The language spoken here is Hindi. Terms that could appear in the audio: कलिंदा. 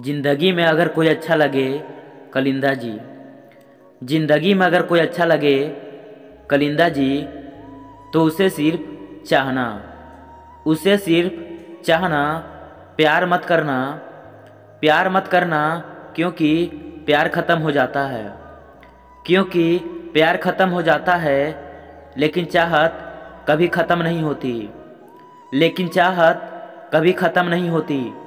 जिंदगी में अगर कोई अच्छा लगे कलिंदा जी, जिंदगी में अगर कोई अच्छा लगे कलिंदा जी तो उसे सिर्फ चाहना, उसे सिर्फ चाहना, प्यार मत करना, प्यार मत करना, क्योंकि प्यार ख़त्म हो जाता है, क्योंकि प्यार ख़त्म हो जाता है, लेकिन चाहत कभी ख़त्म नहीं होती, लेकिन चाहत कभी ख़त्म नहीं होती।